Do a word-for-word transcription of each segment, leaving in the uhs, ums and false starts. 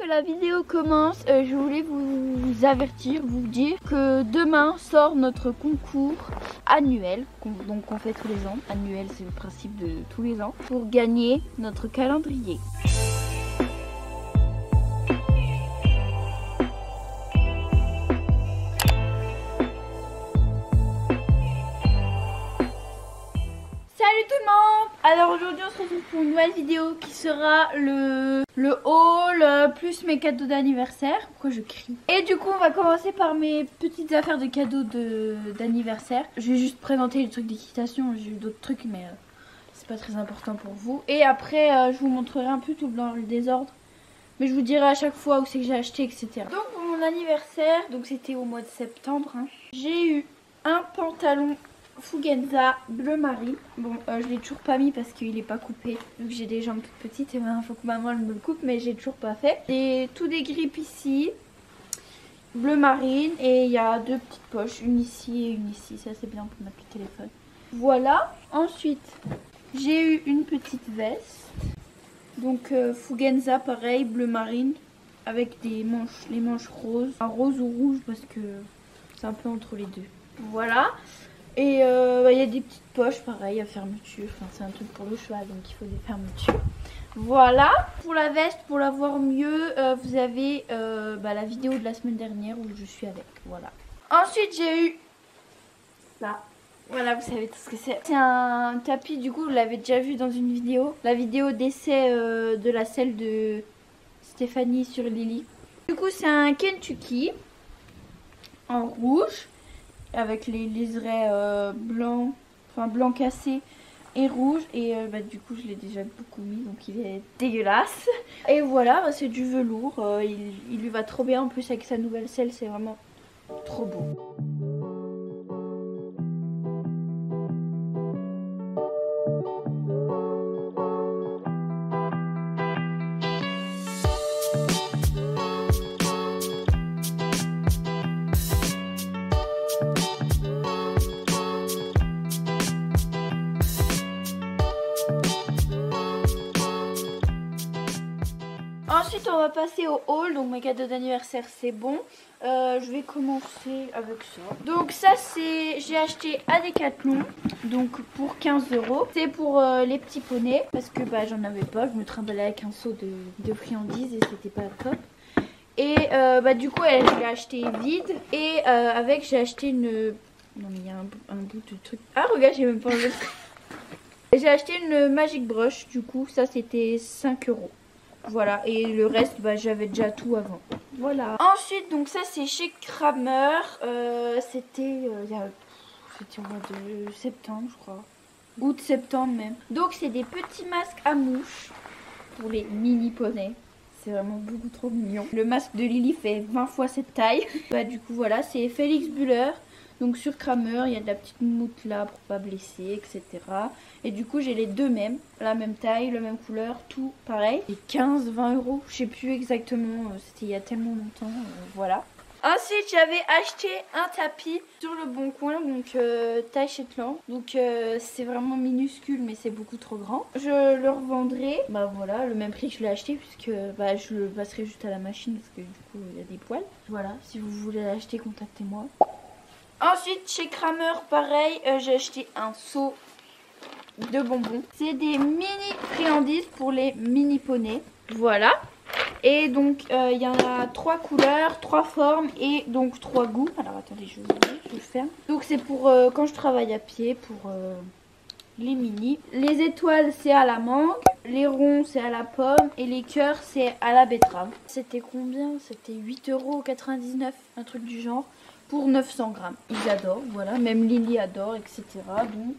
que la vidéo commence, euh, je voulais vous avertir, vous dire que demain sort notre concours annuel, qu'on, donc qu'on fait tous les ans. Annuel, c'est le principe de tous les ans, pour gagner notre calendrier. Salut tout le monde! Alors aujourd'hui on se retrouve pour une nouvelle vidéo qui sera le, le haul plus mes cadeaux d'anniversaire. Pourquoi je crie? Et du coup on va commencer par mes petites affaires de cadeaux d'anniversaire. Je vais juste présenter les trucs d'équitation, j'ai eu d'autres trucs mais euh, c'est pas très important pour vous. Et après euh, je vous montrerai un peu tout dans le désordre. Mais je vous dirai à chaque fois où c'est que j'ai acheté, et cetera. Donc pour mon anniversaire, donc c'était au mois de septembre, hein, j'ai eu un pantalon Fugenza bleu marine. Bon, euh, je l'ai toujours pas mis parce qu'il est pas coupé. Vu que j'ai des jambes toutes petites et maintenant il faut que maman me le coupe, mais j'ai toujours pas fait. Et tout des grippes ici, bleu marine, et il y a deux petites poches, une ici et une ici. Ça c'est bien pour mettre le téléphone. Voilà. Ensuite, j'ai eu une petite veste. Donc euh, Fugenza pareil, bleu marine, avec des manches, les manches roses, un rose ou rouge parce que c'est un peu entre les deux. Voilà. Et il euh, bah, y a des petites poches, pareil, à fermeture. Enfin, c'est un truc pour le cheval, donc il faut des fermetures. Voilà. Pour la veste, pour la voir mieux, euh, vous avez euh, bah, la vidéo de la semaine dernière où je suis avec. Voilà. Ensuite, j'ai eu ça. Voilà, vous savez tout ce que c'est. C'est un tapis, du coup, vous l'avez déjà vu dans une vidéo. La vidéo d'essai euh, de la selle de Stéphanie sur Lily. Du coup, c'est un Kentucky en rouge, avec les liserés euh, blancs, enfin blanc cassé et rouge, et euh, bah, du coup je l'ai déjà beaucoup mis donc il est dégueulasse. Et voilà, bah, c'est du velours, euh, il, il lui va trop bien en plus avec sa nouvelle selle, c'est vraiment trop beau. Ensuite on va passer au haul, donc mes cadeaux d'anniversaire c'est bon. Euh, je vais commencer avec ça. Donc ça c'est, j'ai acheté à Decathlon, donc pour quinze euros. C'est pour euh, les petits poneys, parce que bah, j'en avais pas, je me trimballais avec un seau de, de friandises et c'était pas top. Et euh, bah, du coup elle, je l'ai acheté vide, et euh, avec j'ai acheté une... Non mais il y a un, un bout de truc... Ah regarde, j'ai même pas enlevé. J'ai acheté une Magic Brush, du coup ça c'était cinq euros. Voilà, et le reste, bah, j'avais déjà tout avant. Voilà. Ensuite, donc ça, c'est chez Kramer. Euh, c'était euh, il y a, c'était au mois de septembre, je crois. Août-septembre même. Donc, c'est des petits masques à mouches pour les mini-poneys. C'est vraiment beaucoup trop mignon. Le masque de Lily fait vingt fois cette taille. Bah, du coup, voilà, c'est Félix Buller. Donc, sur Kramer, il y a de la petite moutte là pour pas blesser, et cetera. Et du coup, j'ai les deux mêmes, la même taille, la même couleur, tout pareil. Et quinze, vingt euros, je sais plus exactement, c'était il y a tellement longtemps, euh, voilà. Ensuite, j'avais acheté un tapis sur le bon coin, donc euh, taille Decathlon. Donc, euh, c'est vraiment minuscule, mais c'est beaucoup trop grand. Je le revendrai, bah voilà, le même prix que je l'ai acheté, puisque bah, je le passerai juste à la machine, parce que du coup, il y a des poils. Voilà, si vous voulez l'acheter, contactez-moi. Ensuite, chez Kramer, pareil, euh, j'ai acheté un seau de bonbons. C'est des mini friandises pour les mini poneys. Voilà. Et donc, il euh, y en a trois couleurs, trois formes et donc trois goûts. Alors, attendez, je vais le ferme. Donc, c'est pour euh, quand je travaille à pied, pour euh, les mini. Les étoiles, c'est à la mangue. Les ronds, c'est à la pomme. Et les cœurs, c'est à la betterave. C'était combien? C'était huit euros quatre-vingt-dix-neuf, un truc du genre. Pour neuf cents grammes, ils adorent, voilà, même Lily adore, et cetera. Donc,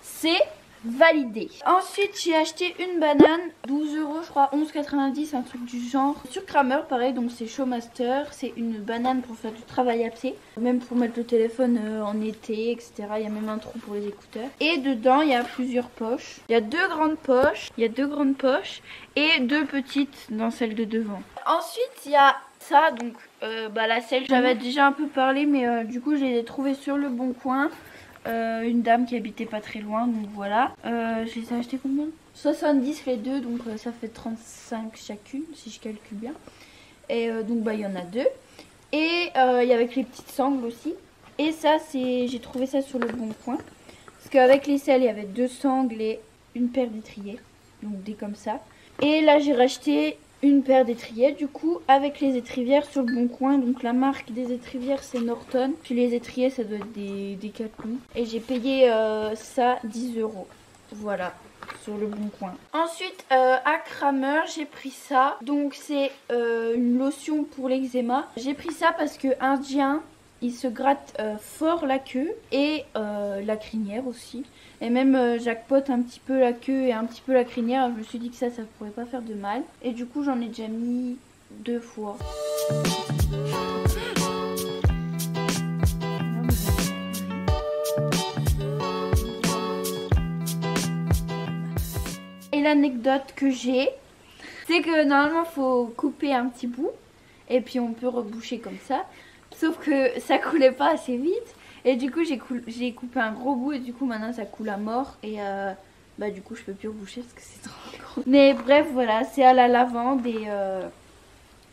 c'est validé. Ensuite, j'ai acheté une banane, douze euros, je crois, onze quatre-vingt-dix, un truc du genre. Sur Kramer, pareil, donc c'est Showmaster, c'est une banane pour faire du travail à pied, même pour mettre le téléphone euh, en été, et cetera. Il y a même un trou pour les écouteurs. Et dedans, il y a plusieurs poches. Il y a deux grandes poches, il y a deux grandes poches et deux petites dans celle de devant. Ensuite, il y a ça, donc euh, bah, la selle, j'avais déjà un peu parlé, mais euh, du coup je les ai trouvées sur le bon coin, euh, une dame qui habitait pas très loin, donc voilà. Euh, je les ai achetées combien? soixante-dix fait deux, donc euh, ça fait trente-cinq chacune, si je calcule bien. Et euh, donc bah il y en a deux. Et euh, il y a avec les petites sangles aussi. Et ça, c'est, j'ai trouvé ça sur le bon coin. Parce qu'avec les selles, il y avait deux sangles et une paire d'étriers. Donc des comme ça. Et là, j'ai racheté une paire d'étriers, du coup, avec les étrivières sur le bon coin. Donc la marque des étrivières, c'est Norton. Puis les étriers, ça doit être des Decathlon. Et j'ai payé euh, ça dix euros. Voilà, sur le bon coin. Ensuite, euh, à Kramer, j'ai pris ça. Donc c'est euh, une lotion pour l'eczéma. J'ai pris ça parce que indien, il se gratte euh, fort la queue et euh, la crinière aussi. Et même euh, jackpot un petit peu la queue et un petit peu la crinière. Je me suis dit que ça, ça pourrait pas faire de mal. Et du coup, j'en ai déjà mis deux fois. Et l'anecdote que j'ai, c'est que normalement, il faut couper un petit bout. Et puis, on peut reboucher comme ça. Sauf que ça coulait pas assez vite et du coup j'ai cou coupé un gros bout et du coup maintenant ça coule à mort et euh, bah du coup je peux plus reboucher parce que c'est trop gros. Mais bref voilà, c'est à la lavande et euh,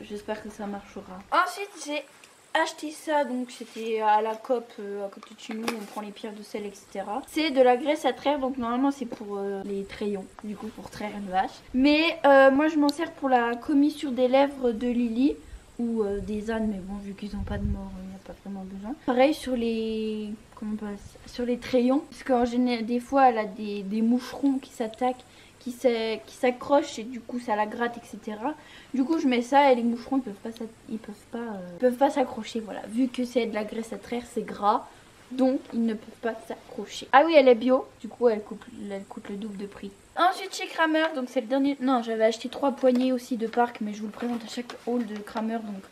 j'espère que ça marchera. Ensuite j'ai acheté ça, donc c'était à la COP euh, à côté de chez nous, on prend les pierres de sel etc. C'est de la graisse à traire, donc normalement c'est pour euh, les trayons, du coup pour traire une vache. Mais euh, moi je m'en sers pour la commissure des lèvres de Lily. Ou euh, des ânes, mais bon, vu qu'ils n'ont pas de mort, il n'y a pas vraiment besoin. Pareil sur les, comment on passe, sur les trayons, parce qu'en général, des fois, elle a des, des moucherons qui s'attaquent, qui s'accrochent et du coup, ça la gratte, et cetera. Du coup, je mets ça et les moucherons, ils peuvent pas, ils peuvent pas, euh, ils peuvent pas s'accrocher. Voilà, vu que c'est de la graisse à traire, c'est gras, donc ils ne peuvent pas s'accrocher. Ah oui, elle est bio, du coup, elle, coupe, elle coûte le double de prix. Ensuite chez Kramer, donc c'est le dernier... Non, j'avais acheté trois poignées aussi de parc, mais je vous le présente à chaque haul de Kramer, donc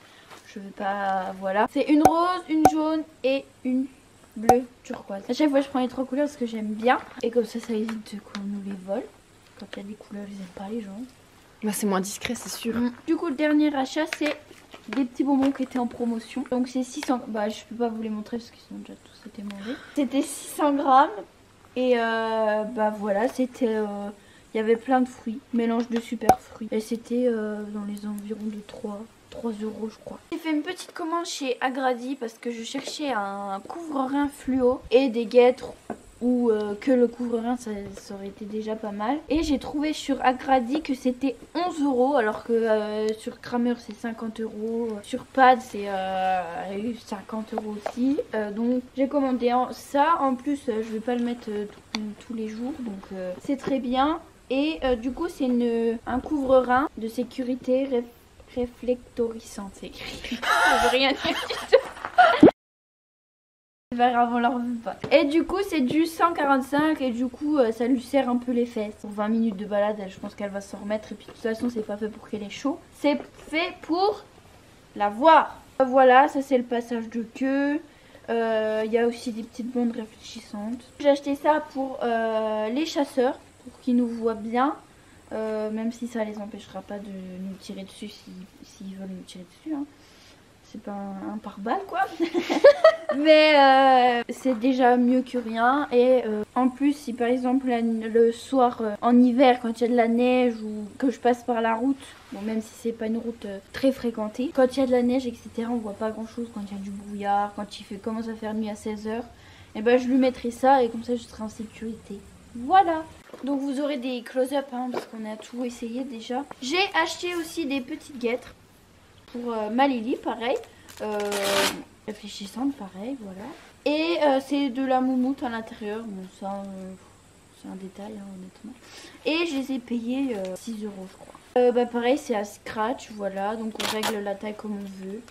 je vais pas... Voilà. C'est une rose, une jaune et une bleue turquoise. À chaque fois, je prends les trois couleurs parce que j'aime bien. Et comme ça, ça évite qu'on nous les vole. Quand il y a des couleurs, ils aiment pas les gens. Bah c'est moins discret, c'est sûr. Mmh. Du coup, le dernier achat, c'est des petits bonbons qui étaient en promotion. Donc c'est six cents... Bah je peux pas vous les montrer parce qu'ils sont déjà tous été mangés. C'était six cents grammes. Et euh, bah voilà, c'était, il euh, y avait plein de fruits, mélange de super fruits. Et c'était euh, dans les environs de trois euros je crois. J'ai fait une petite commande chez Agradi parce que je cherchais un couvre-rein fluo et des guêtres ou euh, que le couvre-rein ça, ça aurait été déjà pas mal. Et j'ai trouvé sur Agradi que c'était onze euros alors que euh, sur Kramer c'est cinquante euros, sur Pad c'est euh, cinquante euros aussi. Euh, donc j'ai commandé en, ça, en plus euh, je vais pas le mettre euh, tout, tous les jours donc euh, c'est très bien. Et euh, du coup c'est un couvre-rein de sécurité ré réflectorissante, c'est écrit. Je veux rien dire du tout. Avant leur repas. Et du coup c'est du cent quarante-cinq et du coup euh, ça lui serre un peu les fesses. Pour vingt minutes de balade elle, je pense qu'elle va s'en remettre et puis de toute façon c'est pas fait pour qu'elle ait chaud. C'est fait pour la voir. Voilà, ça c'est le passage de queue. Il euh, y a aussi des petites bandes réfléchissantes. J'ai acheté ça pour euh, les chasseurs pour qu'ils nous voient bien. Euh, même si ça les empêchera pas de nous tirer dessus s'ils veulent nous tirer dessus. Hein. C'est pas un, un pare-balles quoi. Mais euh, c'est déjà mieux que rien. Et euh, en plus si par exemple la, le soir euh, en hiver quand il y a de la neige ou que je passe par la route, bon même si c'est pas une route euh, très fréquentée, quand il y a de la neige etc on voit pas grand chose, quand il y a du brouillard, quand il fait, commence à faire nuit à seize heures, et ben je lui mettrai ça et comme ça je serai en sécurité. Voilà. Donc vous aurez des close-up hein, parce qu'on a tout essayé déjà. J'ai acheté aussi des petites guêtres pour euh, ma Lily, pareil, euh, réfléchissante, pareil, voilà. Et euh, c'est de la moumoute à l'intérieur, bon ça euh, c'est un détail hein, honnêtement. Et je les ai payés euh, six euros je crois. Euh, bah pareil c'est à scratch, voilà, donc on règle la taille comme on veut.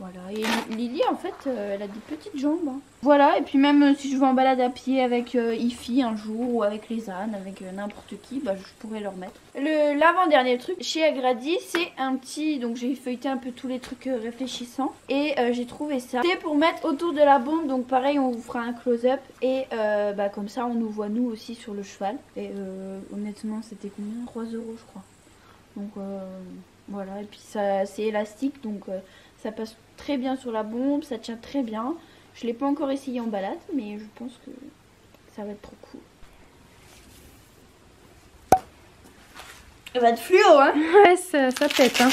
Voilà, et Lily en fait euh, elle a des petites jambes. Hein. Voilà, et puis même euh, si je vais en balade à pied avec euh, Ify un jour ou avec les ânes, avec euh, n'importe qui, bah, je pourrais leur mettre. L'avant-dernier truc chez Agradi c'est un petit, donc j'ai feuilleté un peu tous les trucs euh, réfléchissants et euh, j'ai trouvé ça. C'est pour mettre autour de la bombe, donc pareil on vous fera un close-up et euh, bah, comme ça on nous voit nous aussi sur le cheval. Et euh, honnêtement c'était combien, trois euros je crois. Donc euh, voilà, et puis ça c'est élastique donc... Euh, ça passe très bien sur la bombe, ça tient très bien. Je ne l'ai pas encore essayé en balade, mais je pense que ça va être trop cool. Elle va être fluo, hein. Ouais, ça, ça pète, hein.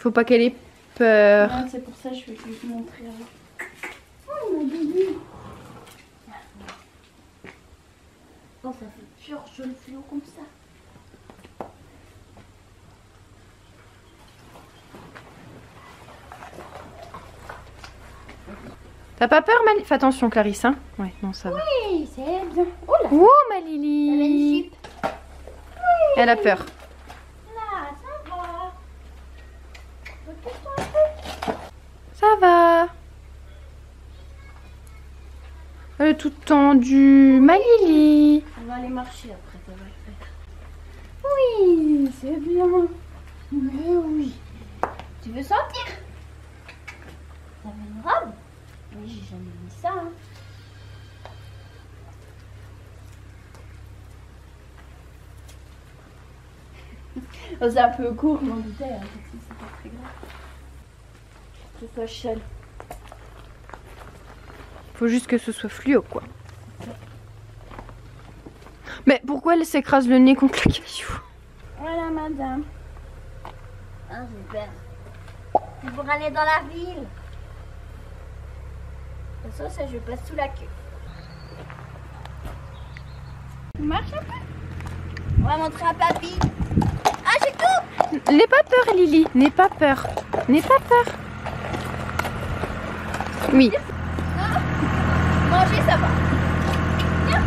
Faut pas qu'elle ait peur. Ouais, c'est pour ça que je vais vous montrer. Oh, mon bébé. Oh, ça fait pur, je le fluo comme ça. T'as pas peur, Malili? Fais attention, Clarisse, hein. Ouais, non, ça va. Oui, c'est bien. Oh là. Wow, Malili. Elle a une jupe. Oui. Elle a peur. Là, ça va. Repose-toi un peu. Ça va. Elle est toute tendue. Malili. On va aller marcher après, ça va le faire. Oui, c'est bien. Mais oui. Tu veux sentir? T'as une robe? Oui, j'ai jamais mis ça. Hein. Oh, c'est un peu court, je m'en doutais. Hein. C'est pas très grave. Que ce soit chale. Faut juste que ce soit fluo, quoi. Okay. Mais pourquoi elle s'écrase le nez contre le caillou? Voilà, madame. Ah, j'ai peur. C'est pour aller dans la ville. Ça, ça, je passe sous la queue. Ça marche un peu. On va montrer à papy. Ah, j'ai tout. N'aie pas peur, Lily. N'aie pas peur. N'aie pas peur. Oui. Ah. Manger, ça va. Viens.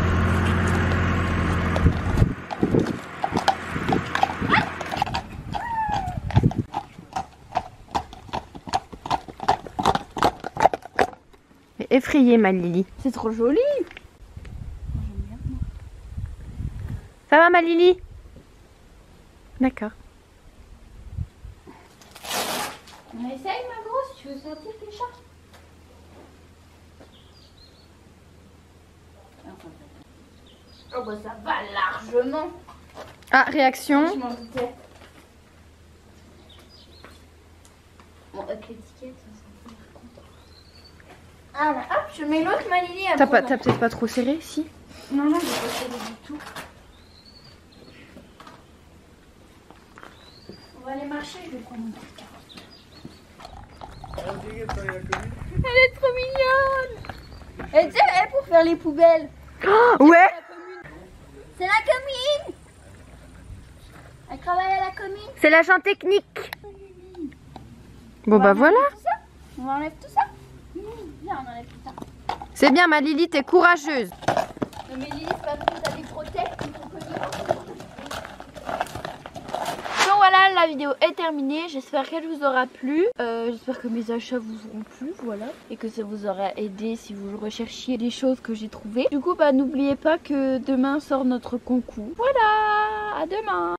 Effrayée, ma Lily. C'est trop joli. Ça va, ma Lily? D'accord. On essaye, ma grosse. Tu veux sortir tes chats? Oh, bah ça va largement. Ah, réaction. Je m'en doutais. Bon, avec l'étiquette, ça. Ah là, hop, je mets l'autre, ma Lily. T'as peut-être pas trop serré, si? Non, non, j'ai pas serré du tout. On va aller marcher, je vais prendre mon petit. Elle est trop mignonne. Elle était elle pour faire les poubelles. Oh, ouais. C'est la commune. Elle travaille à la commune. C'est l'agent technique. Bon, bah voilà. On enlève tout ça. C'est bien, ma Lily, t'es courageuse. Mais Lily, c'est pas que t'as des prothèses. Donc voilà, la vidéo est terminée. J'espère qu'elle vous aura plu. Euh, J'espère que mes achats vous auront plu, voilà. Et que ça vous aura aidé si vous recherchiez les choses que j'ai trouvées. Du coup, bah, n'oubliez pas que demain sort notre concours. Voilà, à demain.